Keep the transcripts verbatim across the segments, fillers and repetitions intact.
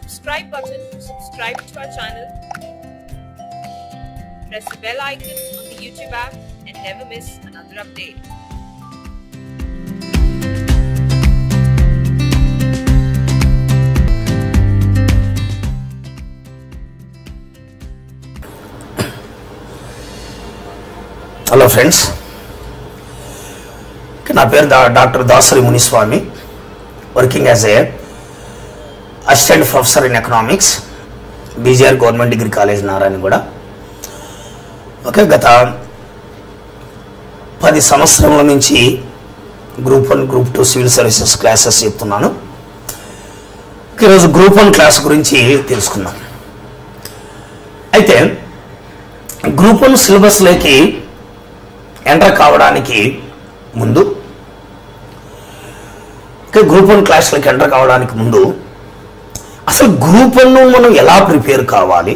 subscribe button to subscribe to our channel. Press the bell icon on the YouTube app and never miss another update. Hello friends, நான் பேர் doctor Dasari Muniswamy, working as a assistant professor in economics, BJR government degree college Narayanaguda. Okay, గత పది సంవత్సరముల నుంచి group one group two civil services classes చెప్తున్నాను. ఈరోజు group one class గురించి తెలుసుకుందాం. అయితే గ్రూప్ వన్ సిలబస్లోకి ఎంటర్ కావడానికి ముందు గ్రూప్ వన్ క్లాస్లోకి ఎంటర్ కావడానికి ముందు అసలు గ్రూప్ వన్ మనం ఎలా ప్రిపేర్ కావాలి,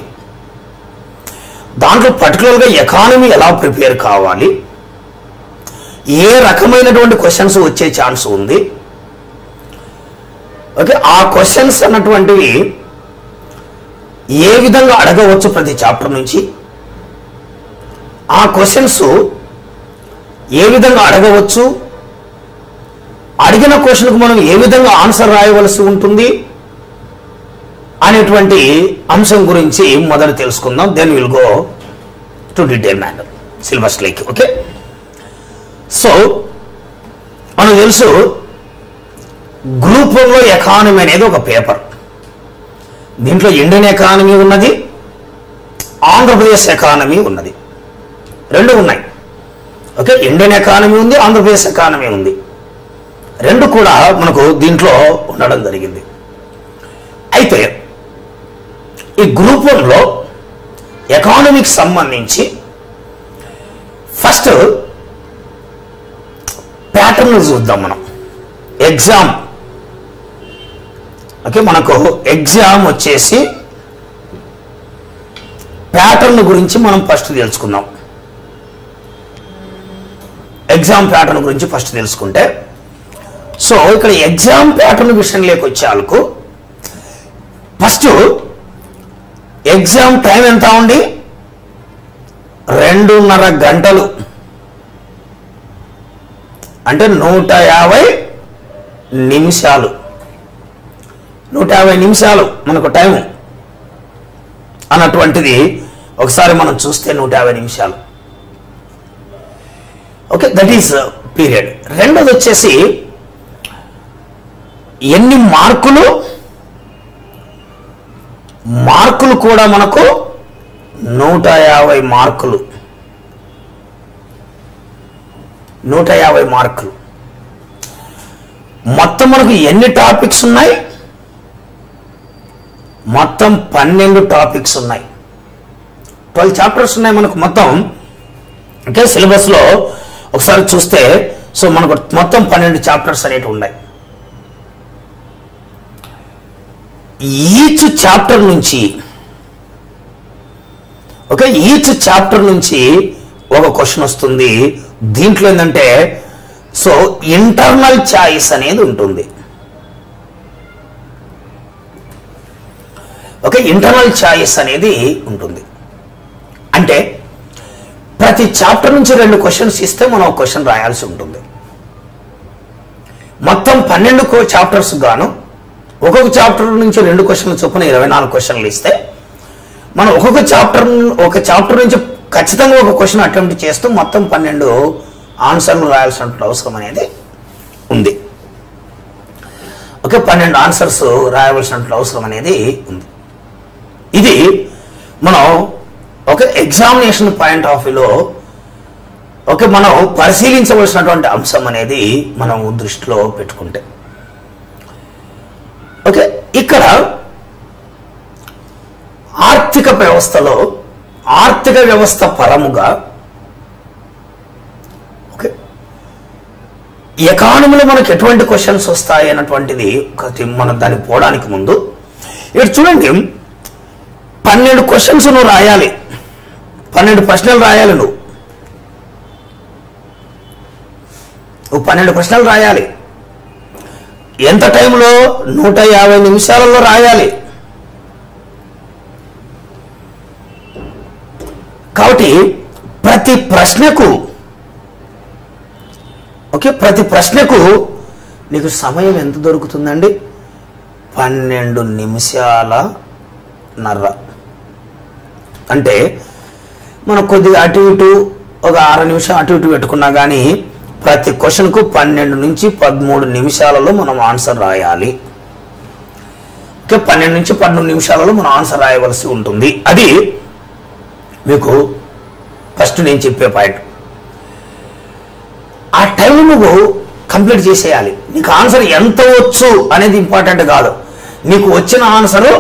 దాంట్లో పర్టికులర్గా ఎకానమీ ఎలా ప్రిపేర్ కావాలి, ఏ రకమైనటువంటి క్వశ్చన్స్ వచ్చే ఛాన్స్ ఉంది, ఓకే ఆ క్వశ్చన్స్ అన్నటువంటివి ఏ విధంగా అడగవచ్చు ప్రతి చాప్టర్ నుంచి, ఆ క్వశ్చన్స్ ఏ విధంగా అడగవచ్చు, అడిగిన క్వశ్చన్కు మనం ఏ విధంగా ఆన్సర్ రాయవలసి ఉంటుంది అనేటువంటి అంశం గురించి మొదలు తెలుసుకుందాం. Then will go to detail matter syllabus like. Okay, so మనం తెలుసు గ్రూప్ వన్లో ఎకానమీ అనేది ఒక పేపర్, దీంట్లో ఇండియన్ ఎకానమీ ఉన్నది, ఆంధ్రప్రదేశ్ ఎకానమీ ఉన్నది, రెండు ఉన్నాయి. ఓకే, ఇండియన్ ఎకానమీ ఉంది, ఆంధ్రప్రదేశ్ ఎకానమీ ఉంది, రెండు కూడా మనకు దీంట్లో ఉండడం జరిగింది. అయితే ఈ గ్రూప్ వన్లో ఎకానమీకి సంబంధించి ఫస్ట్ ప్యాటర్న్ చూద్దాం మనం. ఎగ్జామ్, ఓకే మనకు ఎగ్జామ్ వచ్చేసి ప్యాటర్న్ గురించి మనం ఫస్ట్ తెలుసుకుందాం. ఎగ్జామ్ ప్యాటర్న్ గురించి ఫస్ట్ తెలుసుకుంటే, సో ఇక్కడ ఎగ్జామ్ ప్యాటర్న్ విషయంలోకి వచ్చేకు ఫస్ట్ ఎగ్జామ్ టైం ఎంత ఉంది, రెండున్నర గంటలు, అంటే నూట యాభై నిమిషాలు నూట యాభై నిమిషాలు మనకు టైము అన్నటువంటిది ఒకసారి మనం చూస్తే నూట యాభై నిమిషాలు. Okay, that is period. రెండోది వచ్చేసి ఎన్ని మార్కులు, మార్కులు కూడా మనకు నూట యాభై మార్కులు నూట యాభై మార్కులు మొత్తం మనకు ఎన్ని టాపిక్స్ ఉన్నాయి, మొత్తం పన్నెండు టాపిక్స్ ఉన్నాయి, ట్వెల్వ్ చాప్టర్స్ ఉన్నాయి మనకు మొత్తం. ఓకే, సిలబస్లో ఒకసారి చూస్తే సో మనకు మొత్తం పన్నెండు చాప్టర్స్ అనేవి ఉన్నాయి. ఈచ్ చాప్టర్ నుంచి ఓకే ఈచ్ చాప్టర్ నుంచి ఒక క్వశ్చన్ వస్తుంది. దీంట్లో ఏంటంటే సో ఇంటర్నల్ చాయిస్ అనేది ఉంటుంది. ఓకే, ఇంటర్నల్ చాయిస్ అనేది ఉంటుంది అంటే ప్రతి చాప్టర్ నుంచి రెండు క్వశ్చన్స్ ఇస్తే మనం ఒక క్వశ్చన్ రాయాల్సి ఉంటుంది. మొత్తం పన్నెండు చాప్టర్స్ గాను ఒక్కొక్క చాప్టర్ నుంచి రెండు క్వశ్చన్ల చొప్పున ఇరవై నాలుగు క్వశ్చన్లు ఇస్తే మనం ఒక్కొక్క చాప్టర్ ఒక చాప్టర్ నుంచి ఖచ్చితంగా ఒక క్వశ్చన్ అటెంప్ట్ చేస్తూ మొత్తం పన్నెండు ఆన్సర్లు రాయాల్సిన అవసరం అనేది ఉంది. ఓకే, పన్నెండు ఆన్సర్స్ రాయవలసిన అవసరం అనేది ఉంది. ఇది మనం ఒక ఎగ్జామినేషన్ పాయింట్ ఆఫ్ వ్యూలో ఓకే మనం పరిశీలించవలసినటువంటి అంశం అనేది మనం దృష్టిలో పెట్టుకుంటే. ఓకే, ఇక్కడ ఆర్థిక వ్యవస్థలో ఆర్థిక వ్యవస్థ పరముగా ఓకే ఎకానమీలో మనకు ఎటువంటి క్వశ్చన్స్ వస్తాయి అన్నటువంటిది మనం దానికి పోవడానికి ముందు ఇక్కడ చూడండి, పన్నెండు క్వశ్చన్స్ నువ్వు రాయాలి, పన్నెండు ప్రశ్నలు రాయాలి, నువ్వు నువ్వు పన్నెండు ప్రశ్నలు రాయాలి. ఎంత టైంలో, నూట యాభై నిమిషాలలో రాయాలి. కాబట్టి ప్రతి ప్రశ్నకు ఓకే ప్రతి ప్రశ్నకు నీకు సమయం ఎంత దొరుకుతుందండి? పన్నెండు నిమిషాల నర్ర. అంటే మనం కొద్దిగా అటు ఇటు ఒక ఆరు నిమిషం అటు ఇటు పెట్టుకున్నా కానీ ప్రతి క్వశ్చన్కు పన్నెండు నుంచి పదమూడు నిమిషాలలో మనం ఆన్సర్ రాయాలి. ఓకే పన్నెండు నుంచి పన్నెండు నిమిషాలలో మనం ఆన్సర్ రాయవలసి ఉంటుంది. అది మీకు ఫస్ట్ నేను చెప్పే పాయింట్. ఆ టైం నువ్వు కంప్లీట్ చేసేయాలి. నీకు ఆన్సర్ ఎంత వచ్చు అనేది ఇంపార్టెంట్ కాదు. నీకు వచ్చిన ఆన్సరు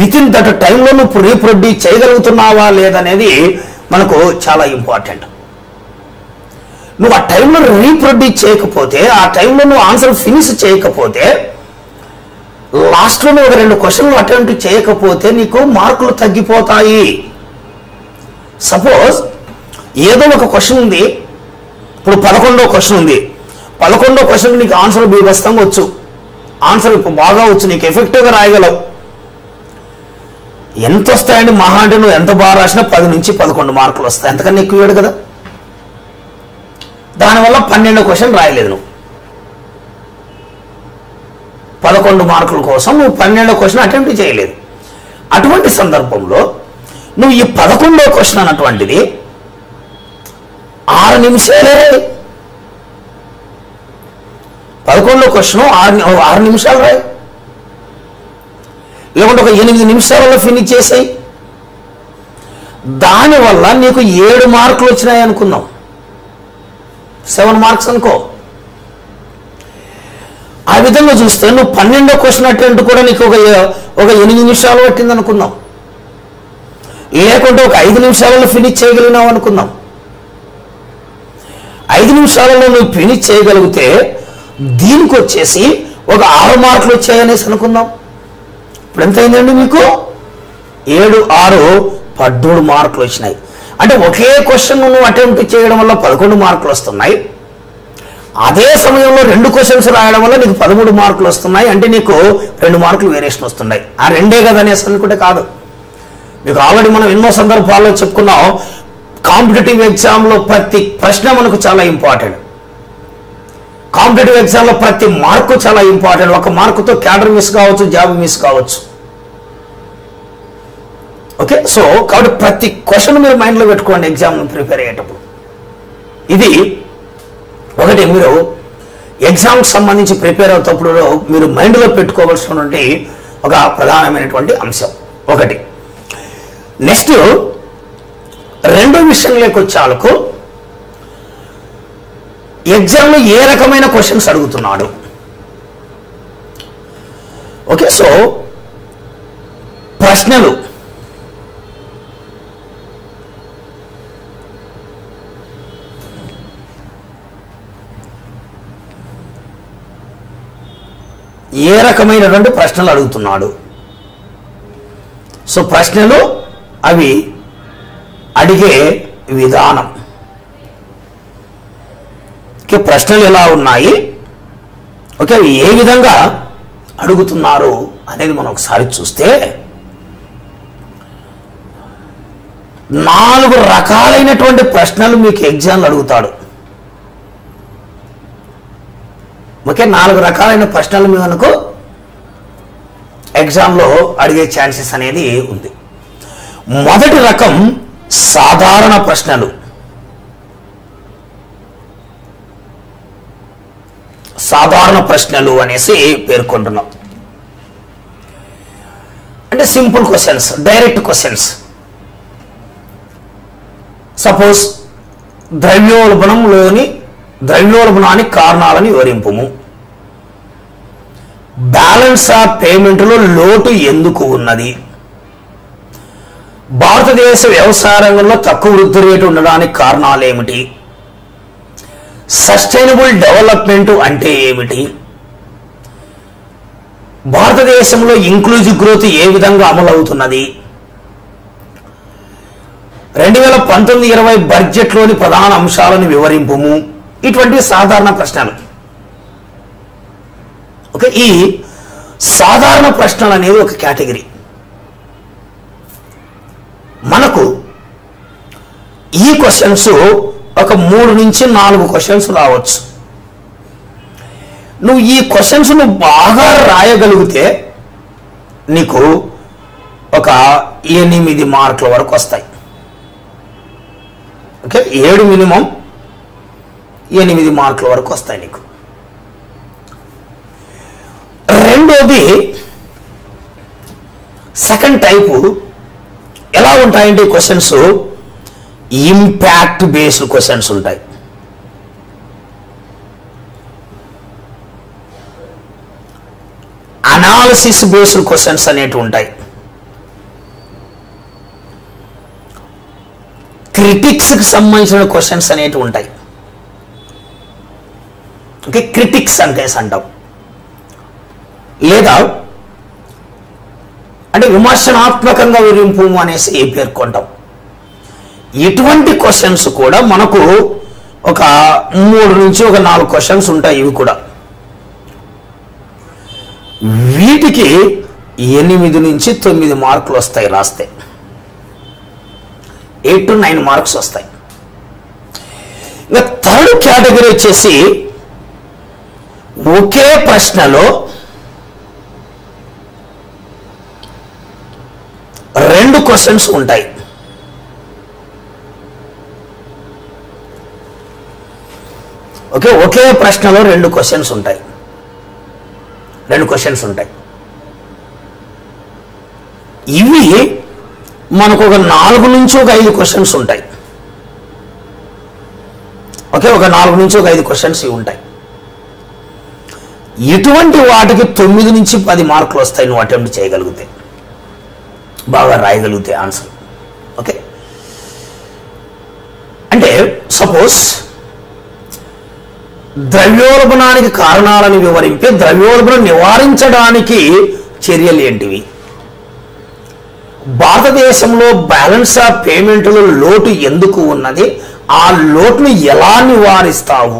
విత్ ఇన్ దట్ టైంలో నువ్వు రీప్రొడ్యూస్ చేయగలుగుతున్నావా లేదనేది మనకు చాలా ఇంపార్టెంట్. నువ్వు ఆ టైంలో రీప్రొడ్యూస్ చేయకపోతే, ఆ టైంలో నువ్వు ఆన్సర్ ఫినిష్ చేయకపోతే, లాస్ట్లో నువ్వు రెండు క్వశ్చన్లు అటెంప్ట్ చేయకపోతే నీకు మార్కులు తగ్గిపోతాయి. సపోజ్ ఏదో ఒక క్వశ్చన్ ఉంది, ఇప్పుడు పదకొండో క్వశ్చన్ ఉంది. పదకొండో క్వశ్చన్ నీకు ఆన్సర్ బీభత్సంగా వచ్చు, ఆన్సర్ ఇప్పుడు బాగా వచ్చు, నీకు ఎఫెక్టివ్గా రాయగలవు. ఎంత వస్తాయండి మహా అంటే నువ్వు ఎంత బాగా రాసినా పది నుంచి పదకొండు మార్కులు వస్తాయి, అంతకన్నా ఎక్కువ వేడు కదా. దానివల్ల పన్నెండో క్వశ్చన్ రాయలేదు నువ్వు. పదకొండు మార్కుల కోసం నువ్వు పన్నెండో క్వశ్చన్ అటెంప్ట్ చేయలేదు. అటువంటి సందర్భంలో నువ్వు ఈ పదకొండో క్వశ్చన్ అన్నటువంటిది ఆరు నిమిషాలే. పదకొండో క్వశ్చన్ ఆరు ఆరు నిమిషాలు రాయి, లేకుంటే ఒక ఎనిమిది నిమిషాలలో ఫినిష్ చేసాయి. దానివల్ల నీకు ఏడు మార్కులు వచ్చినాయి అనుకుందాం, సెవెన్ మార్క్స్ అనుకో. ఆ విధంగా చూస్తే నువ్వు పన్నెండో క్వశ్చన్ అటెంప్ట్ కూడా నీకు ఒక ఒక ఎనిమిది నిమిషాలు పట్టింది అనుకుందాం, లేకుంటే ఒక ఐదు నిమిషాలలో ఫినిష్ చేయగలిగినావు అనుకుందాం. ఐదు నిమిషాలలో నువ్వు ఫినిష్ చేయగలిగితే దీనికి వచ్చేసి ఒక ఆరు మార్కులు వచ్చాయనేసి అనుకుందాం. ఇప్పుడు ఎంత అయిందండి మీకు? ఏడు ఆరు పద్మూడు మార్కులు వచ్చినాయి. అంటే ఒకే క్వశ్చన్ నువ్వు అటెంప్ట్ చేయడం వల్ల పదకొండు మార్కులు వస్తున్నాయి, అదే సమయంలో రెండు క్వశ్చన్స్ రాయడం వల్ల నీకు పదమూడు మార్కులు వస్తున్నాయి. అంటే నీకు రెండు మార్కులు వేరియేషన్ వస్తున్నాయి. ఆ రెండే కదా అనేసి అనుకుంటే కాదు. మీకు ఆల్రెడీ మనం ఎన్నో సందర్భాల్లో చెప్పుకున్నాం, కాంపిటేటివ్ ఎగ్జామ్లో ప్రతి ప్రశ్న మనకు చాలా ఇంపార్టెంట్. కాంపిటేటివ్ ఎగ్జామ్లో ప్రతి మార్కు చాలా ఇంపార్టెంట్. ఒక మార్కుతో క్యాడర్ మిస్ కావచ్చు, జాబ్ మిస్ కావచ్చు. ఓకే, సో కాబట్టి ప్రతి క్వశ్చన్ మీరు మైండ్లో పెట్టుకోండి ఎగ్జామ్ను ప్రిపేర్ అయ్యేటప్పుడు. ఇది ఒకటి, మీరు ఎగ్జామ్కి సంబంధించి ప్రిపేర్ అవుతప్పుడు మీరు మైండ్లో పెట్టుకోవాల్సినటువంటి ఒక ప్రధానమైనటువంటి అంశం ఒకటి. నెక్స్ట్ రెండో విషయంలోకి వచ్చేలకు ఎగ్జామ్లో ఏ రకమైన క్వశ్చన్స్ అడుగుతున్నాడు. ఓకే, సో ప్రశ్నలు ఏ రకమైనటువంటి ప్రశ్నలు అడుగుతున్నాడు. సో ప్రశ్నలు అవి అడిగే విధానం, ప్రశ్నలు ఎలా ఉన్నాయి, ఓకే అవి ఏ విధంగా అడుగుతున్నారు అనేది మనం ఒకసారి చూస్తే నాలుగు రకాలైనటువంటి ప్రశ్నలు మీకు ఎగ్జామ్లు అడుగుతాడు. ఓకే, నాలుగు రకాలైన ప్రశ్నలు మీ మనకు ఎగ్జామ్లో అడిగే ఛాన్సెస్ అనేది ఉంది. మొదటి రకం సాధారణ ప్రశ్నలు. సాధారణ ప్రశ్నలు అనేసి పేర్కొంటున్నాం. అంటే simple questions, direct questions. Suppose ద్రవ్యోల్బణంలోని ద్రవ్యోల్బణానికి కారణాలను వివరింపుము, బ్యాలెన్స్ ఆఫ్ పేమెంట్లో లోటు ఎందుకు ఉన్నది, భారతదేశ వ్యవసాయ రంగంలో తక్కువ వృద్ధి రేటు ఉండడానికి కారణాలు ఏమిటి, సస్టైనబుల్ డెవలప్మెంట్ అంటే ఏమిటి, భారతదేశంలో ఇంక్లూజివ్ గ్రోత్ ఏ విధంగా అమలవుతున్నది, రెండు వేల పంతొమ్మిది ఇరవై బడ్జెట్లోని ప్రధాన అంశాలను వివరింపుము, ఇటువంటి సాధారణ ప్రశ్నలు. ఓకే, ఈ సాధారణ ప్రశ్నలు అనేది ఒక కేటగిరీ. మనకు ఈ క్వశ్చన్స్ ఒక మూడు నుంచి నాలుగు క్వశ్చన్స్ రావచ్చు. నువ్వు ఈ క్వశ్చన్స్ ను బాగా రాయగలిగితే నీకు ఒక ఎనిమిది మార్కుల వరకు వస్తాయి. ఓకే, ఏడు మినిమం ఎనిమిది మార్కుల వరకు వస్తాయి నీకు. రెండోది సెకండ్ టైపు ఎలా ఉంటాయంటే క్వశ్చన్స్ ఇంపాక్ట్ బేస్డ్ క్వశ్చన్స్ ఉంటాయి. అనాలిసిస్ బేస్డ్ క్వశ్చన్స్ అనేటివి ఉంటాయి. క్రిటిక్స్కి సంబంధించిన క్వశ్చన్స్ అనేటివి ఉంటాయి. ఓకే, క్రిటిక్స్ అంటే అంటాం, లేదా అంటే విమర్శనాత్మకంగా వివరింపు అనేసి పేర్కొంటాం. ఇటువంటి క్వశ్చన్స్ కూడా మనకు ఒక మూడు నుంచి ఒక నాలుగు క్వశ్చన్స్ ఉంటాయి. ఇవి కూడా వీటికి ఎనిమిది నుంచి తొమ్మిది మార్కులు వస్తాయి రాస్తే, ఎయిట్ టు నైన్ మార్క్స్ వస్తాయి. ఇంకా థర్డ్ కేటగిరీ వచ్చేసి ఒకే ప్రశ్నలో రెండు క్వశ్చన్స్ ఉంటాయి. ఓకే, ఒకే ప్రశ్నలో రెండు క్వశ్చన్స్ ఉంటాయి రెండు క్వశ్చన్స్ ఉంటాయి ఇవి మనకు ఒక నాలుగు నుంచి ఒక ఐదు క్వశ్చన్స్ ఉంటాయి. ఓకే, ఒక నాలుగు నుంచి ఒక ఐదు క్వశ్చన్స్ ఇవి ఉంటాయి. ఇటువంటి వాటికి తొమ్మిది నుంచి పది మార్కులు వస్తాయి నువ్వు అటెంప్ట్ చేయగలిగితే, బాగా రాయగలిగితే ఆన్సర్. ఓకే, అంటే సపోజ్ ద్రవ్యోల్బణానికి కారణాలను వివరింపే ద్రవ్యోల్బణం నివారించడానికి చర్యలు ఏంటివి, భారతదేశంలో బ్యాలెన్స్ ఆఫ్ పేమెంట్లో లోటు ఎందుకు ఉన్నది, ఆ లోటును ఎలా నివారిస్తావు,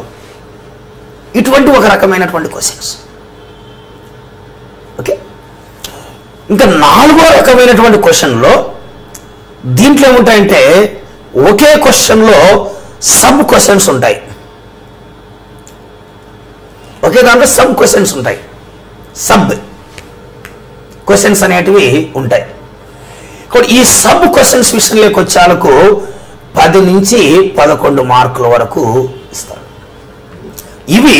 ఇటువంటి ఒక రకమైనటువంటి క్వశ్చన్స్. ఓకే, ఇంకా నాలుగో రకమైనటువంటి క్వశ్చన్లో దీంట్లో ఏముంటాయంటే ఒకే క్వశ్చన్లో సబ్ క్వశ్చన్స్ ఉంటాయి. ఒకే దాంట్లో సబ్ క్వశ్చన్స్ ఉంటాయి సబ్ క్వశ్చన్స్ అనేటివి ఉంటాయి. ఈ సబ్ క్వశ్చన్స్ విషయంలోకి వచ్చేలకు పది నుంచి పదకొండు మార్కుల వరకు ఇస్తారు. ఇవి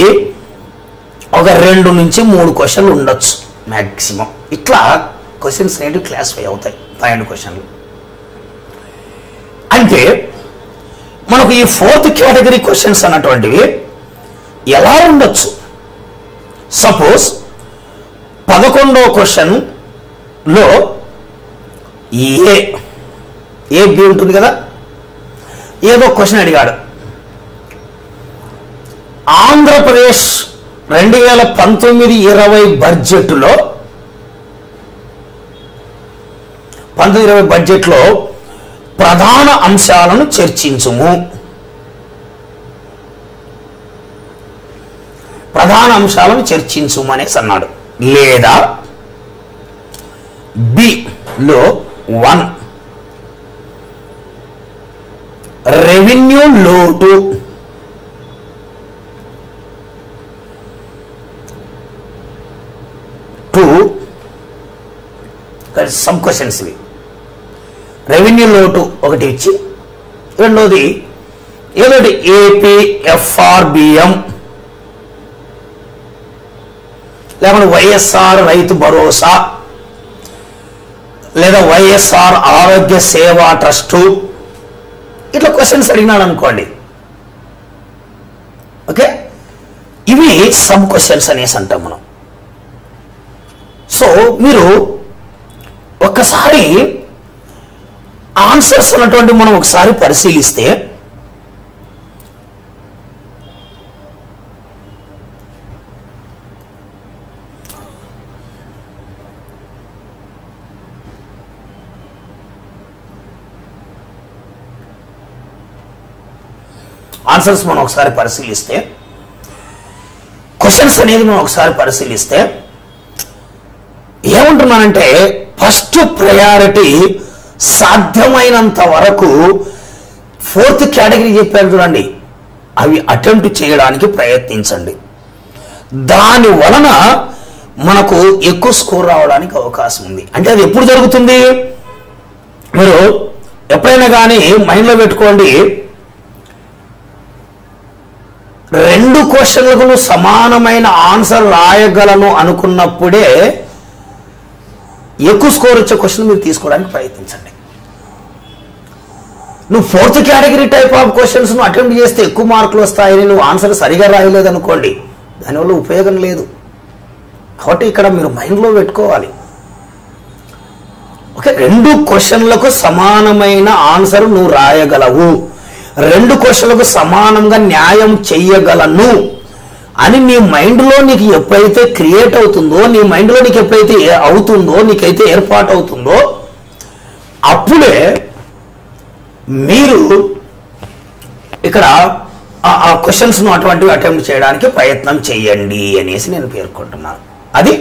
ఒక రెండు నుంచి మూడు క్వశ్చన్లు ఉండొచ్చు మ్యాక్సిమం. ఇట్లా క్వశ్చన్స్ అనేటివి క్లాసిఫై అవుతాయి పన్నెండు క్వశ్చన్లు. అంటే మనకు ఈ ఫోర్త్ కేటగిరీ క్వశ్చన్స్ అన్నటువంటివి ఎలా ఉండొచ్చు, సపోజ్ పదకొండో క్వశ్చన్లో ఏ ఏ బి ఉంటుంది కదా, ఏదో క్వశ్చన్ అడిగాడు, ఆంధ్రప్రదేశ్ రెండు వేల పంతొమ్మిది ఇరవై బడ్జెట్లో పంతొమ్మిది ఇరవై బడ్జెట్లో ప్రధాన అంశాలను చర్చించుము, ప్రధాన అంశాలను చర్చించుము అనేసి అన్నాడు. లేదా బి లో వన్ రెవెన్యూ లోటు, టూ సబ్ క్వశ్చన్స్ ఇవి. రెవెన్యూ లోటు ఒకటి ఇచ్చి, రెండోది ఏదో ఏపీ ఎఫ్ఆర్బిఎం లేకపోతే వైఎస్ఆర్ రైతు భరోసా లేదా వైఎస్ఆర్ ఆరోగ్య సేవా ట్రస్టు, ఇట్లా క్వశ్చన్స్ అడిగినాడు అనుకోండి. ఓకే, ఇవి సబ్ క్వశ్చన్స్ అనేసి అంటాం మనం. సో మీరు ఒక్కసారి ఆన్సర్స్ అన్నటువంటి మనం ఒకసారి పరిశీలిస్తే ఆన్సర్స్ మనం ఒకసారి పరిశీలిస్తే క్వశ్చన్స్ అనేది మనం ఒకసారి పరిశీలిస్తే ఏమంటున్నానంటే ఫస్ట్ ప్రయారిటీ సాధ్యమైనంత వరకు ఫోర్త్ కేటగిరీ చెప్పారు చూడండి, అవి అటెంప్ట్ చేయడానికి ప్రయత్నించండి. దాని వలన మనకు ఎక్కువ స్కోర్ రావడానికి అవకాశం ఉంది. అంటే అది ఎప్పుడు జరుగుతుంది? మీరు ఎప్పుడైనా కానీ మైండ్లో పెట్టుకోండి, రెండు క్వశ్చన్లకు సమానమైన ఆన్సర్ రాయగలను అనుకున్నప్పుడే ఎక్కువ స్కోర్ వచ్చే క్వశ్చన్ మీరు తీసుకోవడానికి ప్రయత్నించండి. నువ్వు fourth category type of questions నువ్వు అటెంప్ట్ చేస్తే ఎక్కువ మార్కులు వస్తాయని నువ్వు ఆన్సర్ సరిగా రాయలేదు అనుకోండి, దానివల్ల ఉపయోగం లేదు. కాబట్టి ఇక్కడ మీరు మైండ్లో పెట్టుకోవాలి, ఓకే, రెండు క్వశ్చన్లకు సమానమైన ఆన్సర్ నువ్వు రాయగలవు, రెండు క్వశ్చన్లకు సమానంగా న్యాయం చెయ్యగలను అని నీ మైండ్లో నీకు ఎప్పుడైతే క్రియేట్ అవుతుందో, నీ మైండ్లో నీకు ఎప్పుడైతే అవుతుందో, నీకైతే ఏర్పాటు అవుతుందో, అప్పుడే మీరు ఇక్కడ ఆ క్వశ్చన్స్ను అటువంటివి అటెంప్ట్ చేయడానికి ప్రయత్నం చేయండి అనేసి నేను పేర్కొంటున్నాను. అది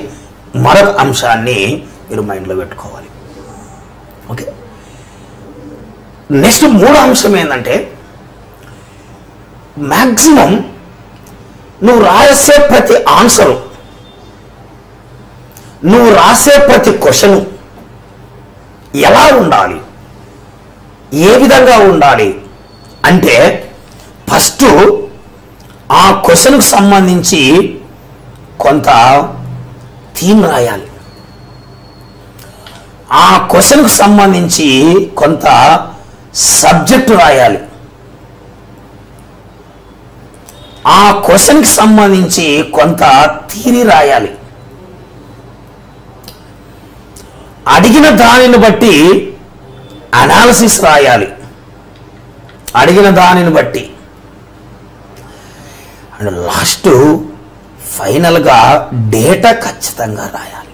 మరొక అంశాన్ని మీరు మైండ్లో పెట్టుకోవాలి. ఓకే, నెక్స్ట్ మూడో అంశం ఏంటంటే, మ్యాక్సిమం నువ్వు రాసే ప్రతి ఆన్సరు, నువ్వు రాసే ప్రతి క్వశ్చను ఎలా ఉండాలి, ఏ విధంగా ఉండాలి అంటే, ఫస్ట్ ఆ క్వశ్చన్కు సంబంధించి కొంత థీమ్ రాయాలి, ఆ క్వశ్చన్కు సంబంధించి కొంత సబ్జెక్టు రాయాలి, ఆ క్వశ్చన్కి సంబంధించి కొంత థియరీ రాయాలి. అడిగిన దానిని బట్టి అనాలిసిస్ రాయాలి, అడిగిన దానిని బట్టి. అండ్ లాస్ట్ ఫైనల్గా డేటా ఖచ్చితంగా రాయాలి.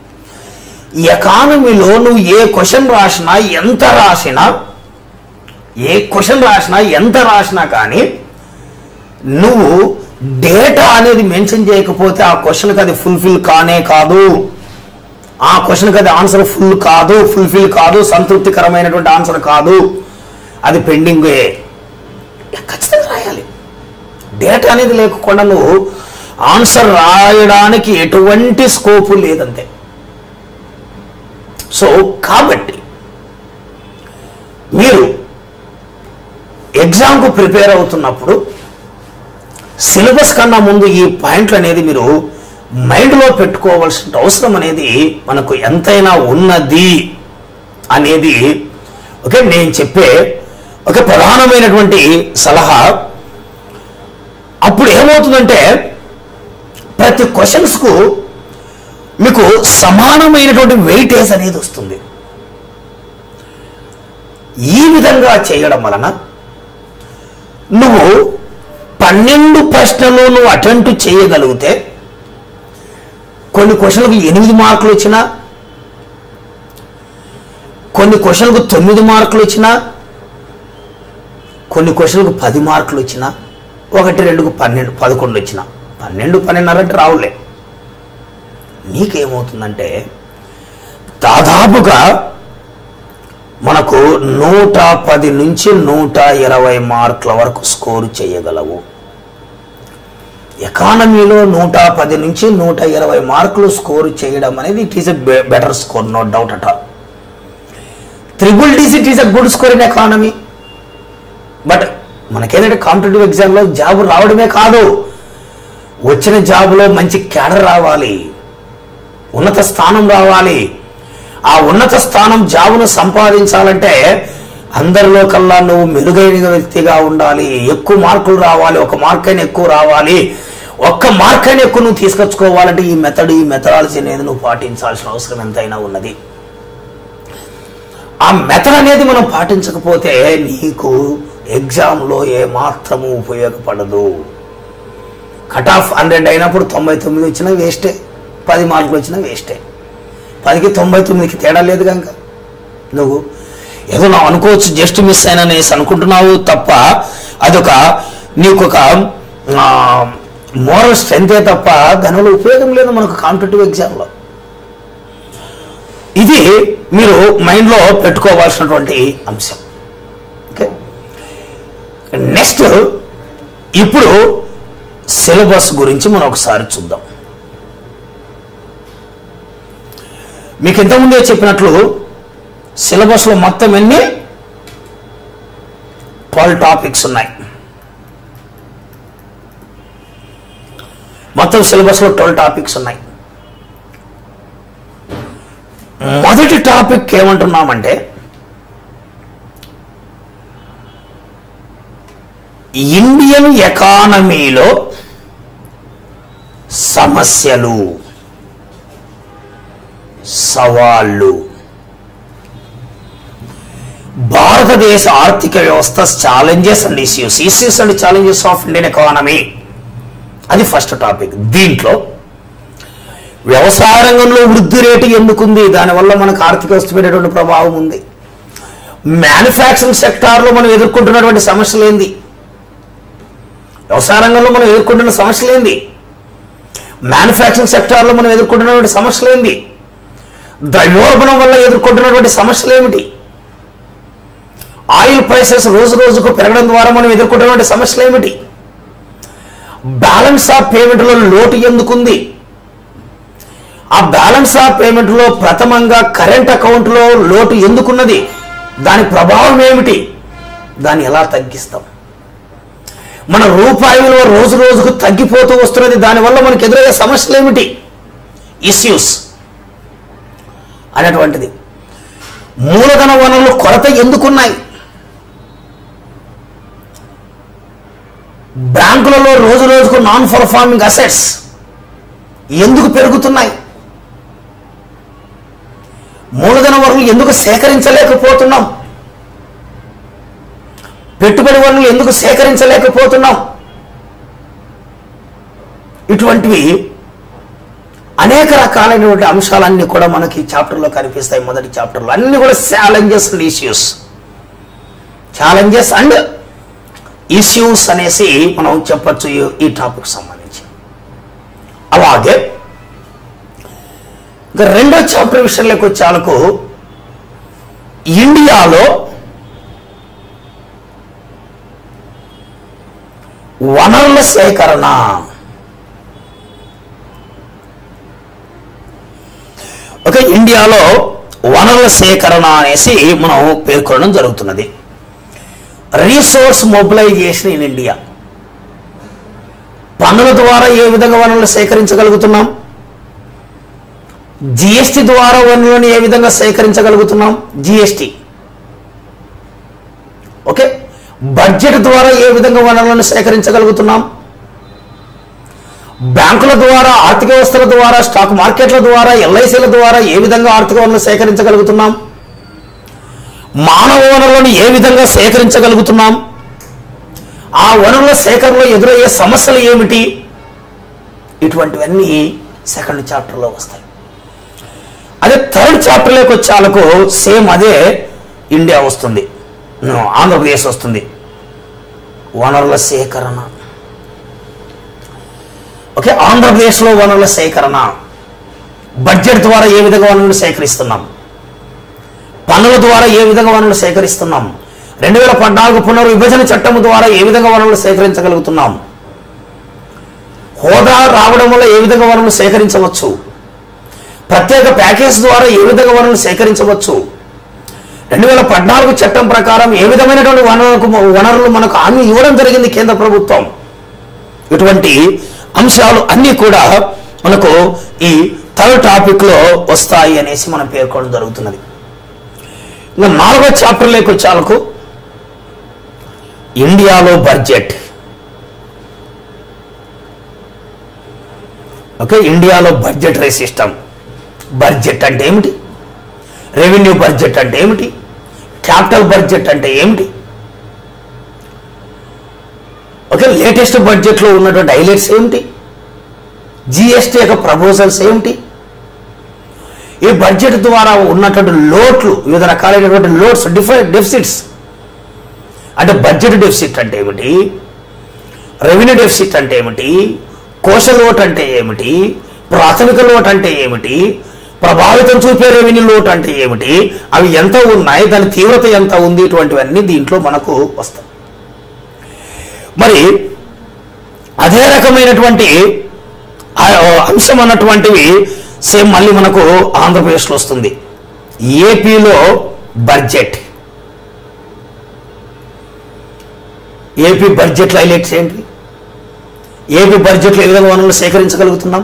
ఎకానమీలో నువ్వు ఏ క్వశ్చన్ రాసినా ఎంత రాసినా ఏ క్వశ్చన్ రాసినా ఎంత రాసినా కానీ నువ్వు డేటా అనేది మెన్షన్ చేయకపోతే ఆ క్వశ్చన్కి అది ఫుల్ఫిల్ కానే కాదు, ఆ క్వశ్చన్కి అది ఆన్సర్ ఫుల్ కాదు, ఫుల్ఫిల్ కాదు, సంతృప్తికరమైనటువంటి ఆన్సర్ కాదు, అది పెండింగే. ఖచ్చితంగా రాయాలి. డేటా అనేది లేకుండా నువ్వు ఆన్సర్ రాయడానికి ఎటువంటి స్కోపు లేదంతే. సో కాబట్టి మీరు ఎగ్జామ్కు ప్రిపేర్ అవుతున్నప్పుడు సిలబస్ కన్నా ముందు ఈ పాయింట్లు అనేది మీరు మైండ్లో పెట్టుకోవాల్సిన అవసరం అనేది మనకు ఎంతైనా ఉన్నది అనేది ఓకే నేను చెప్పే ఒక ప్రధానమైనటువంటి సలహా. అప్పుడు ఏమవుతుందంటే ప్రతి క్వశ్చన్స్కు మీకు సమానమైనటువంటి వెయిటేజ్ అనేది వస్తుంది. ఈ విధంగా చేయడం వలన నువ్వు పన్నెండు ప్రశ్నలు నువ్వు అటెంప్ట్ చేయగలిగితే, కొన్ని క్వశ్చన్లకు ఎనిమిది మార్కులు వచ్చినా, కొన్ని క్వశ్చన్లకు తొమ్మిది మార్కులు వచ్చినా, కొన్ని క్వశ్చన్లకు పది మార్కులు వచ్చినా, ఒకటి రెండుకు పన్నెండు పదకొండు వచ్చినా, పన్నెండు పన్నెండున్నర అంటే రావులే. నీకేమవుతుందంటే దాదాపుగా మనకు నూట పది నుంచి నూట ఇరవై మార్కుల వరకు స్కోరు చేయగలవు. ఎకానమీలో నూట పది నుంచి నూట ఇరవై మార్కులు స్కోరు చేయడం అనేది it is a better score, no doubt at all. Triple digit is a good score in economy. But మనకేంటంటే కాంపిటేటివ్ ఎగ్జామ్లో జాబ్ రావడమే కాదు, వచ్చిన జాబ్లో మంచి క్యాడర్ రావాలి, ఉన్నత స్థానం రావాలి. ఆ ఉన్నత స్థానం జాబును సంపాదించాలంటే అందరిలో కల్లా నువ్వు మెరుగైన వ్యక్తిగా ఉండాలి, ఎక్కువ మార్కులు రావాలి, ఒక మార్క్ అయినా ఎక్కువ రావాలి, ఒక్క మార్క్ అయినా ఎక్కువ నువ్వు తీసుకొచ్చుకోవాలంటే ఈ మెథడ్ ఈ మెథడాలజీ అనేది నువ్వు పాటించాల్సిన అవసరం ఎంతైనా ఉన్నది. ఆ మెథడ్ అనేది మనం పాటించకపోతే నీకు ఎగ్జామ్లో ఏమాత్రము ఉపయోగపడదు. కట్ ఆఫ్ హండ్రెడ్ అయినప్పుడు తొంభై తొమ్మిది వచ్చినా వేస్టే, పది మార్కులు వచ్చినా వేస్టే, పదికి తొంభై తొమ్మిదికి తేడా లేదు కనుక నువ్వు ఏదో నువ్వు అనుకోవచ్చు జస్ట్ మిస్ అయినా అనేసి అనుకుంటున్నావు తప్ప, అదొక నీకు ఒక మోరల్ స్ట్రెంతే తప్ప దానివల్ల ఉపయోగం లేదు మనకు కాంపిటేటివ్ ఎగ్జామ్లో. ఇది మీరు మైండ్లో పెట్టుకోవాల్సినటువంటి అంశం. ఓకే, నెక్స్ట్ ఇప్పుడు సిలబస్ గురించి మనం ఒకసారి చూద్దాం. మీకు ఇంతకుముందే చెప్పినట్లు సిలబస్లో మొత్తం ఎన్ని ట్వెల్వ్ టాపిక్స్ ఉన్నాయి. మొత్తం సిలబస్లో ట్వెల్వ్ టాపిక్స్ ఉన్నాయి. మొదటి టాపిక్ ఏమంటున్నామంటే ఇండియన్ ఎకానమీలో సమస్యలు, సవాళ్ళు. భారతదేశ ఆర్థిక వ్యవస్థ challenges and issues, issues and challenges of Indian economy, అది ఫస్ట్ టాపిక్. దీంట్లో వ్యవసాయ రంగంలో వృద్ధి రేటు ఎందుకుంది, దానివల్ల మనకు ఆర్థిక వ్యవస్థపడేటువంటి ప్రభావం ఉంది. మ్యానుఫ్యాక్చరింగ్ సెక్టార్లో మనం ఎదుర్కొంటున్నటువంటి సమస్యలు ఏంది, వ్యవసాయ రంగంలో మనం ఎదుర్కొంటున్న సమస్యలు ఏంది, మ్యానుఫ్యాక్చరింగ్ సెక్టార్లో మనం ఎదుర్కొంటున్నటువంటి సమస్యలు ఏంది, ద్రవ్యోల్బణం వల్ల ఎదుర్కొంటున్నటువంటి సమస్యలు ఏమిటి, ఆయిల్ ప్రైసెస్ రోజు రోజుకు పెరగడం ద్వారా మనం ఎదుర్కొంటున్నటువంటి సమస్యలు ఏమిటి, బ్యాలెన్స్ ఆఫ్ పేమెంట్లో లోటు ఎందుకుంది, ఆ బ్యాలెన్స్ ఆఫ్ పేమెంట్లో ప్రథమంగా కరెంట్ అకౌంట్లో లోటు ఎందుకున్నది, దాని ప్రభావం ఏమిటి, దాన్ని ఎలా తగ్గిస్తాం, మన రూపాయి విలువ రోజు రోజుకు తగ్గిపోతూ వస్తున్నది, దానివల్ల మనకు ఎదురయ్యే సమస్యలు ఏమిటి, ఇష్యూస్ అనేటువంటిది. మూలధన వనరులు కొరత ఎందుకున్నాయి, బ్యాంకులలో రోజు రోజుకు నాన్ పర్ఫార్మింగ్ అసెట్స్ ఎందుకు పెరుగుతున్నాయి, మూలధన వనరులు ఎందుకు సేకరించలేకపోతున్నాం, పెట్టుబడి వనరులు ఎందుకు సేకరించలేకపోతున్నాం, ఇటువంటివి అనేక రకాలైనటువంటి అంశాలన్నీ కూడా మనకి చాప్టర్లో కనిపిస్తాయి. మొదటి చాప్టర్లో అన్నీ కూడా challenges and issues, challenges and issues అనేసి మనం చెప్పచ్చు ఈ టాపిక్ సంబంధించి. అలాగే ఇంకా రెండో చాప్టర్ విషయంలోకి వచ్చేలకు ఇండియాలో వనరుల సేకరణ, ఓకే, ఇండియాలో వనరుల సేకరణ అనేసి మనం పేర్కొనడం జరుగుతున్నది. రీసోర్స్ మొబిలైజేషన్ ఇన్ ఇండియా, పన్నుల ద్వారా ఏ విధంగా వనరులు సేకరించగలుగుతున్నాం, జిఎస్టి ద్వారా వనరులను ఏ విధంగా సేకరించగలుగుతున్నాం, జిఎస్టి, ఓకే, బడ్జెట్ ద్వారా ఏ విధంగా వనరులను సేకరించగలుగుతున్నాం, బ్యాంకుల ద్వారా, ఆర్థిక వ్యవస్థల ద్వారా, స్టాక్ మార్కెట్ల ద్వారా, ఎల్ఐసీల ద్వారా ఏ విధంగా ఆర్థిక వనరులు సేకరించగలుగుతున్నాం, మానవ వనరులను ఏ విధంగా సేకరించగలుగుతున్నాం, ఆ వనరుల సేకరణలో ఎదురయ్యే సమస్యలు ఏమిటి, ఇటువంటివన్నీ సెకండ్ చాప్టర్లో వస్తాయి. అదే థర్డ్ చాప్టర్లోకి వచ్చేలకు సేమ్ అదే ఇండియా వస్తుంది, ఆంధ్రప్రదేశ్ వస్తుంది, వనరుల సేకరణ. ఓకే, ఆంధ్రప్రదేశ్లో వనరుల సేకరణ, బడ్జెట్ ద్వారా ఏ విధంగా వనరులు సేకరిస్తున్నాం, పన్నుల ద్వారా ఏ విధంగా వనరులు సేకరిస్తున్నాం, రెండు వేల పద్నాలుగు పునర్విభజన చట్టం ద్వారా ఏ విధంగా వనరులు సేకరించగలుగుతున్నాం, హోదా రావడం వల్ల ఏ విధంగా వనరులు సేకరించవచ్చు, ప్రత్యేక ప్యాకేజ్ ద్వారా ఏ విధంగా వనరులు సేకరించవచ్చు, రెండు వేల పద్నాలుగు చట్టం ప్రకారం ఏ విధమైనటువంటి వనరులకు వనరులు మనకు హామీ ఇవ్వడం జరిగింది కేంద్ర ప్రభుత్వం, ఇటువంటి అంశాలు అన్నీ కూడా మనకు ఈ థర్డ్ టాపిక్లో వస్తాయి అనేసి మనం పేర్కొనడం జరుగుతున్నది. ఇంకా నాలుగో చాప్టర్లోకి వచ్చేలకు ఇండియాలో బడ్జెట్, ఓకే, ఇండియాలో బడ్జెటరీ సిస్టమ్, బడ్జెట్ అంటే ఏమిటి, రెవెన్యూ బడ్జెట్ అంటే ఏమిటి, క్యాపిటల్ బడ్జెట్ అంటే ఏమిటి, ఓకే, లేటెస్ట్ బడ్జెట్లో ఉన్నటువంటి హైలైట్స్ ఏమిటి, జిఎస్టీ యొక్క ప్రపోజల్స్ ఏమిటి, ఈ బడ్జెట్ ద్వారా ఉన్నటువంటి లోట్లు, వివిధ రకాలైనటువంటి లోట్స్, డిఫరెంట్ డెఫిసిట్స్, అంటే బడ్జెట్ డెఫిసిట్ అంటే ఏమిటి, రెవెన్యూ డెఫిసిట్ అంటే ఏమిటి, కోశ లోటు అంటే ఏమిటి, ప్రాథమిక లోటు అంటే ఏమిటి, ప్రభావితం చూపే రెవెన్యూ లోటు అంటే ఏమిటి, అవి ఎంత ఉన్నాయి, దాని తీవ్రత ఎంత ఉంది, ఇటువంటివన్నీ దీంట్లో మనకు వస్తాయి. మరి అదే రకమైనటువంటి అంశం అన్నటువంటివి సేమ్ మళ్ళీ మనకు ఆంధ్రప్రదేశ్లో వస్తుంది. ఏపీలో బడ్జెట్, ఏపీ బడ్జెట్లో హైలైట్స్ ఏంటి, ఏపీ బడ్జెట్లో ఏ విధంగా వనరులు సేకరించగలుగుతున్నాం,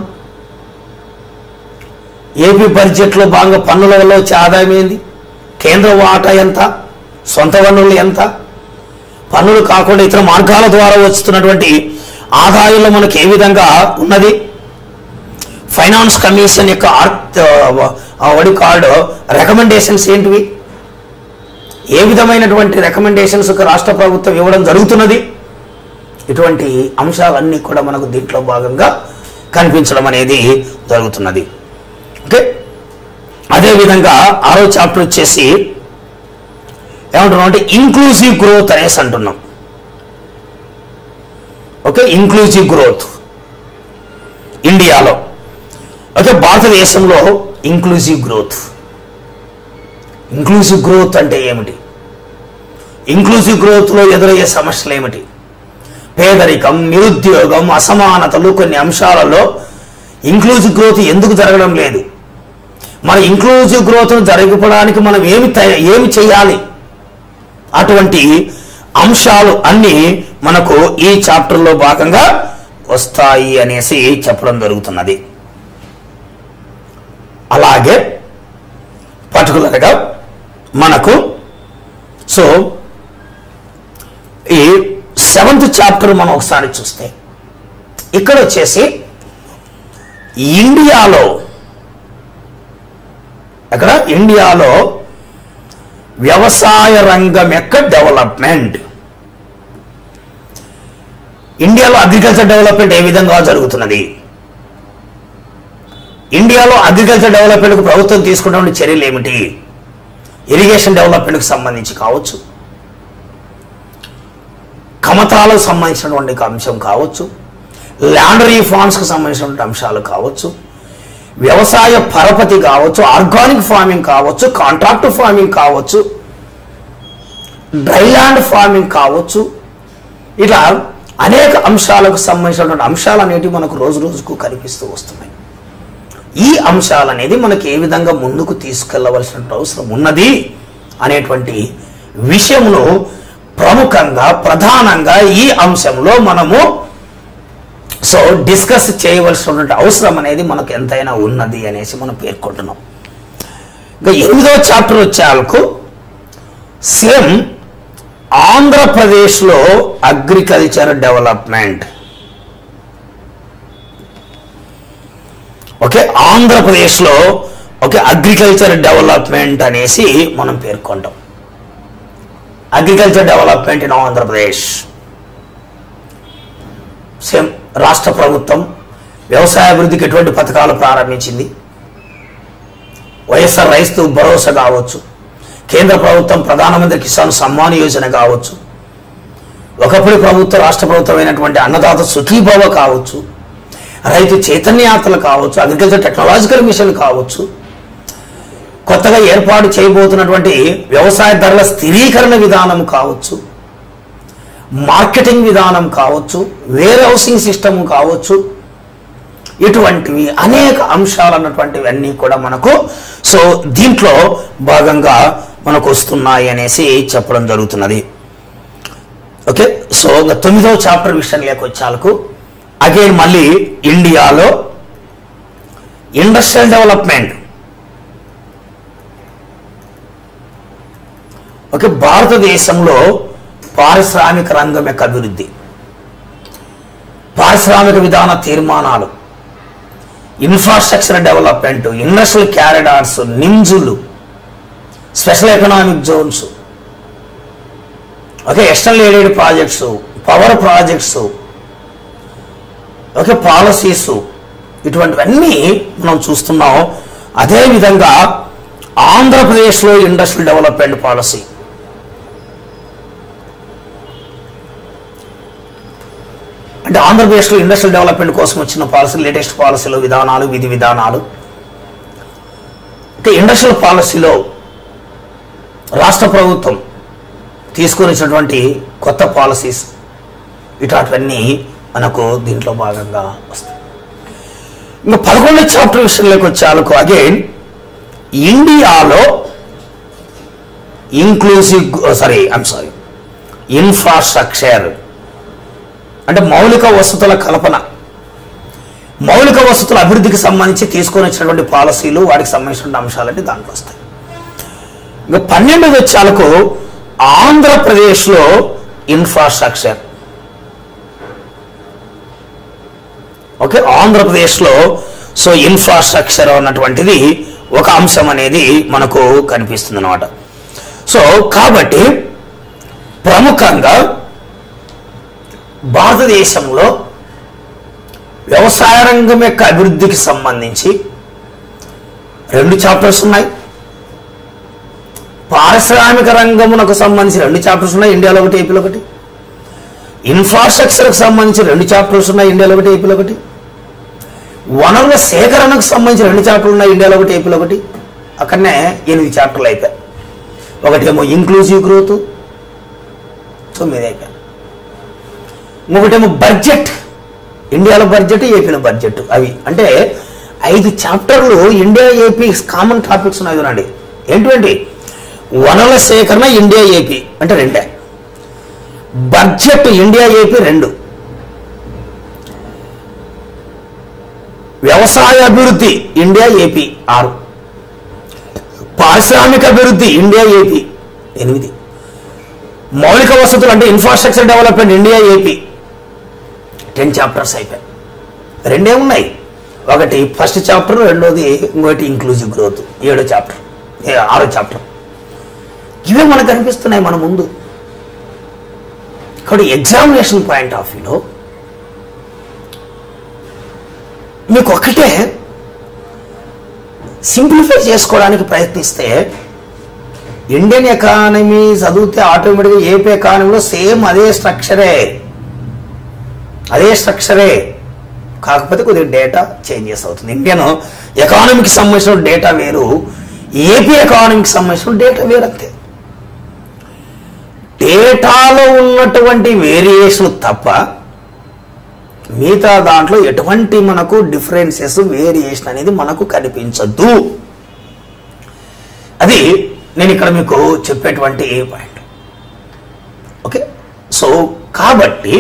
ఏపీ బడ్జెట్లో భాగంగా పన్నుల వల్ల వచ్చే ఆదాయం ఏంది, కేంద్ర వాటా ఎంత, సొంత వనరులు ఎంత, పన్నులు కాకుండా ఇతర మార్గాల ద్వారా వస్తున్నటువంటి ఆదాయంలో మనకు ఏ విధంగా ఉన్నది, ఫైనాన్స్ కమిషన్ యొక్క వడి కార్డు రికమెండేషన్స్ ఏంటివి, ఏ విధమైనటువంటి రికమెండేషన్స్ రాష్ట్ర ప్రభుత్వం ఇవ్వడం జరుగుతున్నది, ఇటువంటి అంశాలన్నీ కూడా మనకు దీంట్లో భాగంగా కనిపించడం అనేది జరుగుతున్నది. ఓకే, అదేవిధంగా ఆరో చాప్టర్ వచ్చేసి ఏమంటున్నాం అంటే ఇంక్లూజివ్ గ్రోత్ అనేసి అంటున్నాం. ఓకే, ఇంక్లూజివ్ గ్రోత్ ఇండియాలో, ఓకే, భారతదేశంలో ఇంక్లూజివ్ గ్రోత్. ఇంక్లూజివ్ గ్రోత్ అంటే ఏమిటి, ఇంక్లూజివ్ గ్రోత్లో ఎదురయ్యే సమస్యలు ఏమిటి, పేదరికం, నిరుద్యోగం, అసమానతలు కొన్ని అంశాలలో ఇంక్లూజివ్ గ్రోత్ ఎందుకు జరగడం లేదు, మన ఇంక్లూజివ్ గ్రోత్ను జరగడానికి మనం ఏమి ఏమి చేయాలి, అటువంటి అంశాలు అన్నీ మనకు ఈ చాప్టర్లో భాగంగా వస్తాయి అనేసి చెప్పడం జరుగుతున్నది. అలాగే పర్టికులర్గా మనకు సో ఈ సెవెంత్ చాప్టర్ మనం ఒకసారి చూస్తే ఇక్కడ వచ్చేసి ఇండియాలో, అక్కడ ఇండియాలో వ్యవసాయ రంగం యొక్క డెవలప్మెంట్, ఇండియాలో అగ్రికల్చర్ డెవలప్మెంట్ ఏ విధంగా జరుగుతున్నది, ఇండియాలో అగ్రికల్చర్ డెవలప్మెంట్కు ప్రభుత్వం తీసుకున్న చర్యలు ఏమిటి, ఇరిగేషన్ డెవలప్మెంట్కు సంబంధించి కావచ్చు, కమతాలకు సంబంధించినటువంటి అంశం కావచ్చు, ల్యాండ్ రీఫార్మ్స్కు సంబంధించినటువంటి అంశాలు కావచ్చు, వ్యవసాయ పరపతి కావచ్చు, ఆర్గానిక్ ఫార్మింగ్ కావచ్చు, కాంట్రాక్ట్ ఫార్మింగ్ కావచ్చు, డ్రైల్యాండ్ ఫార్మింగ్ కావచ్చు, ఇలా అనేక అంశాలకు సంబంధించినటువంటి అంశాలు అనేటివి మనకు రోజు రోజుకు కనిపిస్తూ వస్తున్నాయి. ఈ అంశాలు అనేది మనకి ఏ విధంగా ముందుకు తీసుకెళ్లవలసిన అవసరం ఉన్నది అనేటువంటి విషయంలో ప్రముఖంగా ప్రధానంగా ఈ అంశంలో మనము సో డిస్కస్ చేయవలసినటువంటి అవసరం అనేది మనకు ఎంతైనా ఉన్నది అనేసి మనం పేర్కొంటున్నాం. ఇంకా ఎనిమిదో చాప్టర్ వచ్చేకు సేమ్ ఆంధ్రప్రదేశ్లో అగ్రికల్చర్ డెవలప్మెంట్. ఓకే, ఆంధ్రప్రదేశ్లో ఓకే అగ్రికల్చర్ డెవలప్మెంట్ అనేసి మనం పేర్కొంటాం. Agriculture development in Andhra Pradesh, same రాష్ట్ర ప్రభుత్వం వ్యవసాయ అభివృద్ధికి ఎటువంటి పథకాలు ప్రారంభించింది, వైఎస్ఆర్ రైతు భరోసా కావచ్చు, కేంద్ర ప్రభుత్వం ప్రధానమంత్రి కిసాన్ సమ్మాన్ యోజన కావచ్చు, ఒకప్పుడు ప్రభుత్వ రాష్ట్ర ప్రభుత్వమైనటువంటి అన్నదాత సుఖీభవ కావచ్చు, రైతు చైతన్యయాత్రలు కావచ్చు, అగ్రికల్చర్ టెక్నాలజికల్ మిషన్ కావచ్చు, కొత్తగా ఏర్పాటు చేయబోతున్నటువంటి వ్యవసాయ ధరల స్థిరీకరణ విధానం కావచ్చు, మార్కెటింగ్ విధానం కావచ్చు, వేర్ హౌసింగ్ సిస్టమ్ కావచ్చు, ఇటువంటివి అనేక అంశాలు అన్నటువంటివన్నీ కూడా మనకు సో దీంట్లో భాగంగా మనకు వస్తున్నాయి అనేసి చెప్పడం జరుగుతున్నది. ఓకే, సో తొమ్మిదవ చాప్టర్ విషయంలోకి వచ్చేకు అగైన్ మళ్ళీ ఇండియాలో ఇండస్ట్రియల్ డెవలప్మెంట్. ఓకే, భారతదేశంలో పారిశ్రామిక రంగం యొక్క అభివృద్ధి, పారిశ్రామిక విధాన తీర్మానాలు, ఇన్ఫ్రాస్ట్రక్చర్ డెవలప్మెంట్, ఇండస్ట్రియల్ క్యారిడార్స్, నిమ్జులు, special economic zones, okay external aided projects, power projects, okay policies, ఇటువంటివన్నీ మనం చూస్తున్నాం. అదేవిధంగా ఆంధ్రప్రదేశ్లో ఇండస్ట్రియల్ డెవలప్మెంట్ పాలసీ, అంటే ఆంధ్రప్రదేశ్లో ఇండస్ట్రియల్ డెవలప్మెంట్ కోసం వచ్చిన పాలసీలు, లేటెస్ట్ పాలసీలు, విధానాలు, విధి విధానాలు, అంటే ఇండస్ట్రియల్ పాలసీలో రాష్ట్ర ప్రభుత్వం తీసుకొని వచ్చినటువంటి కొత్త పాలసీస్, ఇట్లాంటివన్నీ మనకు దీంట్లో భాగంగా వస్తాయి. ఇంకా పదకొండవ చాప్టర్ విషయంలోకి వచ్చేలకు అగైన్ ఇండియాలో inclusive sorry I'm sorry infrastructure అంటే మౌలిక వసతుల కల్పన, మౌలిక వసతుల అభివృద్ధికి సంబంధించి తీసుకొని వచ్చినటువంటి పాలసీలు వాటికి సంబంధించిన అంశాలన్నీ దాంట్లో వస్తాయి. ఇంకా పన్నెండవ చాలకు ఆంధ్రప్రదేశ్లో ఇన్ఫ్రాస్ట్రక్చర్, ఓకే ఆంధ్రప్రదేశ్లో సో ఇన్ఫ్రాస్ట్రక్చర్ అన్నటువంటిది ఒక అంశం అనేది మనకు కనిపిస్తుంది అన్నమాట. సో కాబట్టి ప్రముఖంగా భారతదేశంలో వ్యవసాయ రంగం యొక్క అభివృద్ధికి సంబంధించి రెండు చాప్టర్స్ ఉన్నాయి, పారిశ్రామిక రంగమునకు సంబంధించి రెండు చాప్టర్స్ ఉన్నాయి ఇండియాలో ఒకటి ఏపీలో ఒకటి, ఇన్ఫ్రాస్ట్రక్చర్కి సంబంధించి రెండు చాప్టర్స్ ఉన్నాయి ఇండియాలో ఒకటి ఏపీలో ఒకటి, వనరుల సేకరణకు సంబంధించి రెండు చాప్టర్లు ఉన్నాయి ఇండియాలో ఒకటి ఏపీలో ఒకటి, అక్కడనే ఎనిమిది చాప్టర్లు అయిపోయాయి. ఒకటేమో ఇంక్లూజివ్ గ్రోత్ తొమ్మిది అయిపోయాయి, ఇంకొకటేమో బడ్జెట్ ఇండియాలో బడ్జెట్ ఏపీలో బడ్జెట్, అవి అంటే ఐదు చాప్టర్లు ఇండియా ఏపీ కామన్ టాపిక్స్ ఉన్నాయి. చూడండి ఏంటంటే వనరుల సేకరణ ఇండియా ఏపీ అంటే రెండే, బడ్జెట్ ఇండియా ఏపీ రెండు, వ్యవసాయ అభివృద్ధి ఇండియా ఏపీ ఆరు, పారిశ్రామిక అభివృద్ధి ఇండియా ఏపీ ఎనిమిది, మౌలిక వసతులు అంటే infrastructure development India AP ten chapters అయిపోయాయి. రెండే ఉన్నాయి, ఒకటి ఫస్ట్ చాప్టర్, రెండోది ఇంకోటి ఇంక్లూజివ్ గ్రోత్ ఏడో చాప్టర్ ఆరో చాప్టర్. ఇవే మనకు కనిపిస్తున్నాయి మన ముందు. కాబట్టి ఎగ్జామినేషన్ పాయింట్ ఆఫ్ వ్యూలో మీకు ఒక్కటే సింప్లిఫై చేసుకోవడానికి ప్రయత్నిస్తే ఇండియన్ ఎకానమీ చదివితే ఆటోమేటిక్గా ఏపీ ఎకానమీలో సేమ్ అదే స్ట్రక్చరే అదే స్ట్రక్చరే కాకపోతే కొద్దిగా డేటా చేంజెస్ అవుతుంది. ఇండియన్ ఎకానమీకి సంబంధించిన డేటా వేరు, ఏపీ ఎకానమీకి సంబంధించిన డేటా వేరంతే. డేటాలో ఉన్నటువంటి వేరియేషన్ తప్ప మిగతా దాంట్లో ఎటువంటి మనకు డిఫరెన్సెస్ వేరియేషన్ అనేది మనకు కనిపించదు. అది నేను ఇక్కడ మీకు చెప్పేటువంటి పాయింట్. ఓకే సో కాబట్టి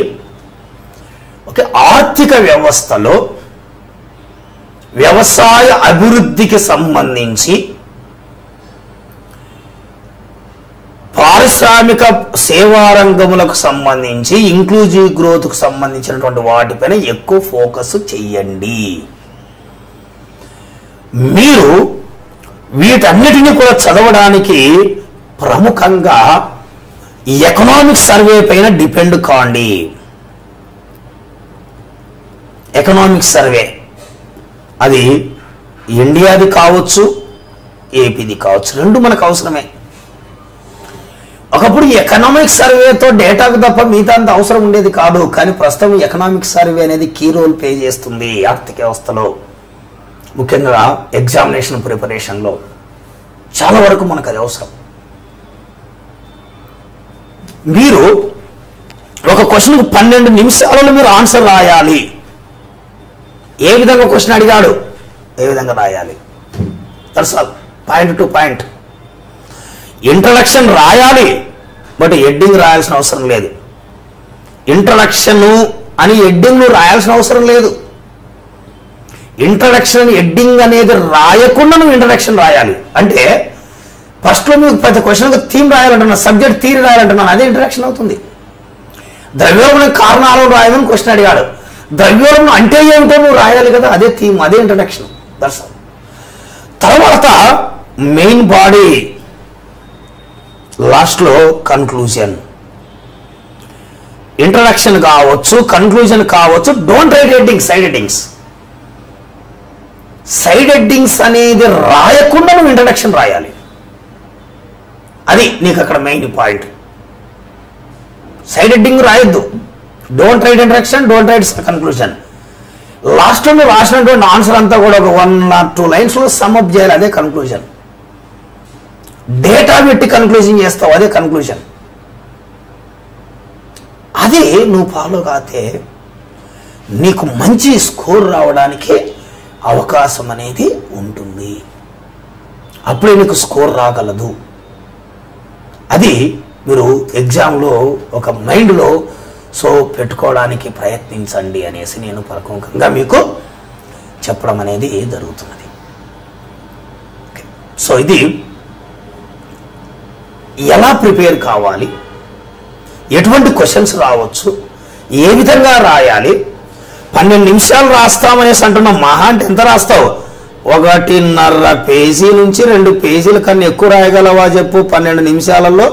ఓకే ఆర్థిక వ్యవస్థలో వ్యవసాయ అభివృద్ధికి సంబంధించి పారిశ్రామిక సేవా రంగములకు సంబంధించి ఇంక్లూజివ్ గ్రోత్కు సంబంధించినటువంటి వాటిపైన ఎక్కువ ఫోకస్ చేయండి. మీరు వీటన్నిటినీ కూడా చదవడానికి ప్రముఖంగా ఎకనామిక్ సర్వే పైన డిపెండ్ కాండి. ఎకనామిక్ సర్వే అది ఇండియాది కావచ్చు ఏపీది కావచ్చు, రెండు మనకు అవసరమే. ఒకప్పుడు ఎకనామిక్ సర్వేతో డేటాకు తప్ప మిగతా అంత అవసరం ఉండేది కాదు, కానీ ప్రస్తుతం ఎకనామిక్ సర్వే అనేది కీ రోల్ ప్లే చేస్తుంది ఆర్థిక వ్యవస్థలో, ముఖ్యంగా ఎగ్జామినేషన్ ప్రిపరేషన్లో చాలా వరకు మనకు అది అవసరం. మీరు ఒక క్వశ్చన్కు పన్నెండు నిమిషాలలో మీరు ఆన్సర్ రాయాలి. ఏ విధంగా క్వశ్చన్ అడిగాడు ఏ విధంగా రాయాలి తెలుసా, పాయింట్ టు పాయింట్ ఇంట్రడక్షన్ రాయాలి, బట్ హెడ్డింగ్ రాయాల్సిన అవసరం లేదు. ఇంట్రడక్షన్ అని హెడ్డింగ్లు రాయాల్సిన అవసరం లేదు. ఇంట్రడక్షన్ హెడ్డింగ్ అనేది రాయకుండా నువ్వు ఇంట్రడక్షన్ రాయాలి. అంటే ఫస్ట్లో మీకు ప్రతి క్వశ్చన్కి థీమ్ రాయాలంటున్నా, సబ్జెక్ట్ థీమ్ రాయాలంటున్నాను, అదే ఇంట్రడక్షన్ అవుతుంది. ద్రవ్యోల్బణ కారణాలు రాయమని క్వశ్చన్ అడిగాడు, ద్రవ్యోల్బణం అంటే ఏమిటో నువ్వు రాయాలి కదా, అదే థీమ్ అదే ఇంట్రడక్షన్ దర్శనం. తర్వాత మెయిన్ బాడీ, లాస్ట్లో కన్క్లూజన్. ఇంట్రడక్షన్ కావచ్చు కన్క్లూజన్ కావచ్చు. Don't write heading, side headings side headings అనేది రాయకుండా నువ్వు ఇంట్రడక్షన్ రాయాలి, అది నీకు అక్కడ మెయిన్ పాయింట్. సైడ్ హెడ్డింగ్ రాయొద్దు, don't write introduction don't write conclusion. లాస్ట్లో నువ్వు రాసినటువంటి ఆన్సర్ అంతా కూడా ఒక వన్ ఆర్ టూ లైన్స్లో సమ్అప్ చేయాలి, అదే కన్క్లూజన్. డేటా పెట్టి కన్క్లూజన్ చేస్తావు అదే కన్క్లూజన్. ఆ అదే నువ్వు ఫాలో కాతే నీకు మంచి స్కోర్ రావడానికి అవకాశం అనేది ఉంటుంది. అప్పుడే నీకు స్కోర్ రాగలదు. అది మీరు ఎగ్జామ్లో ఒక మైండ్లో సో పెట్టుకోవడానికి ప్రయత్నించండి అనేసి నేను ప్రముఖంగా మీకు చెప్పడం అనేది జరుగుతున్నది. సో ఇది ఎలా ప్రిపేర్ కావాలి, ఎటువంటి క్వశ్చన్స్ రావచ్చు, ఏ విధంగా రాయాలి. పన్నెండు నిమిషాలు రాస్తామనేసి అంటున్నాం. మహా అంటే ఎంత రాస్తావు? ఒకటిన్నర పేజీ నుంచి రెండు పేజీల కన్నా ఎక్కువ రాయగలవా చెప్పు పన్నెండు నిమిషాలలో?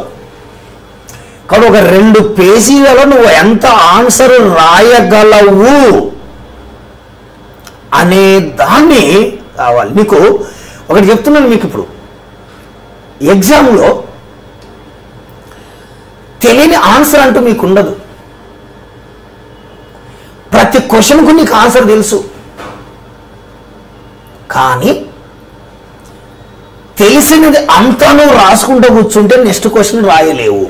కానీ ఒక రెండు పేజీలలో నువ్వు ఎంత ఆన్సర్ రాయగలవు అనే దాన్ని కావాలి. నీకు ఒకటి చెప్తున్నాను, మీకు ఇప్పుడు ఎగ్జామ్లో తెలియని ఆన్సర్ అంటూ మీకు ఉండదు. ప్రతి క్వశ్చన్కు నీకు ఆన్సర్ తెలుసు. కానీ తెలిసినది అంతా నువ్వు రాసుకుంటూ కూర్చుంటే నెక్స్ట్ క్వశ్చన్ రాయలేవు.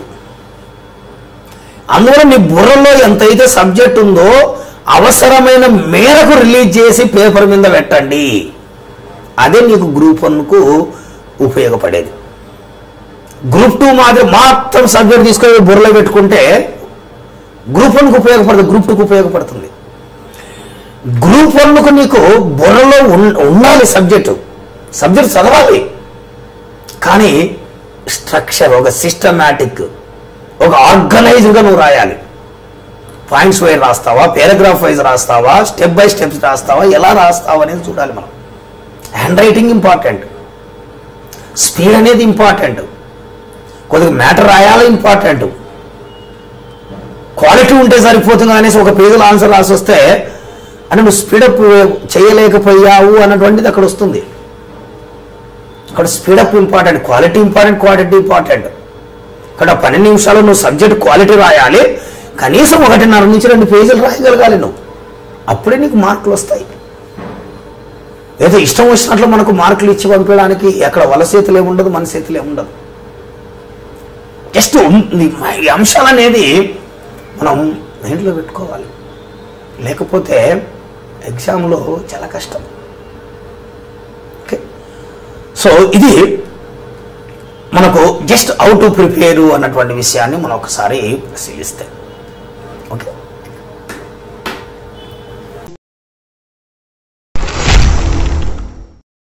అందువల్ల నీ బుర్రలో ఎంతైతే సబ్జెక్ట్ ఉందో అవసరమైన మేరకు రిలీజ్ చేసి పేపర్ మీద పెట్టండి. అదే నీకు గ్రూప్ వన్కు ఉపయోగపడేది. గ్రూప్ టూ మాత్రం మాత్రం సబ్జెక్ట్ తీసుకొని బుర్రలో పెట్టుకుంటే గ్రూప్ వన్కు ఉపయోగపడుతుంది, గ్రూప్ టూకు ఉపయోగపడుతుంది. గ్రూప్ వన్కు నీకు బుర్రలో ఉండాలి సబ్జెక్టు, సబ్జెక్ట్ చదవాలి. కానీ స్ట్రక్చర్ ఒక సిస్టమాటిక్ ఒక ఆర్గనైజ్డ్గా నువ్వు రాయాలి. పాయింట్స్ వైజ్ రాస్తావా, పారాగ్రాఫ్ వైజ్ రాస్తావా, స్టెప్ బై స్టెప్స్ రాస్తావా, ఎలా రాస్తావా అనేది చూడాలి మనం. హ్యాండ్ రైటింగ్ ఇంపార్టెంట్, స్పీడ్ అనేది ఇంపార్టెంట్, కొద్దిగా మ్యాటర్ రాయాలి ఇంపార్టెంట్. క్వాలిటీ ఉంటే సరిపోతుంది అనేసి ఒక పేజీలో ఆన్సర్ రాసి వస్తే అని నువ్వు స్పీడప్ చేయలేకపోయావు అన్నటువంటిది అక్కడ వస్తుంది. అక్కడ speed up important, quality important, quantity important. ఇక్కడ పన్నెండు నిమిషాలు నువ్వు సబ్జెక్ట్ క్వాలిటీ రాయాలి. కనీసం ఒకటిన్నర నుంచి రెండు పేజీలు రాయగలగాలి నువ్వు. అప్పుడే నీకు మార్కులు వస్తాయి. ఏదో ఇష్టం వచ్చినట్లు మనకు మార్కులు ఇచ్చి పంపించడానికి ఎక్కడ వాళ్ళ చేతులు ఏముండదు, మన చేతులు ఏముండదు. జస్ట్ ఈ అంశాలు అనేది మనం మైండ్లో పెట్టుకోవాలి. లేకపోతే ఎగ్జామ్లో చాలా కష్టం. ఓకే, సో ఇది మనకు జస్ట్ హౌ టు ప్రిపేరు అన్నటువంటి విషయాన్ని మనం ఒకసారి పరిశీలిస్తాం.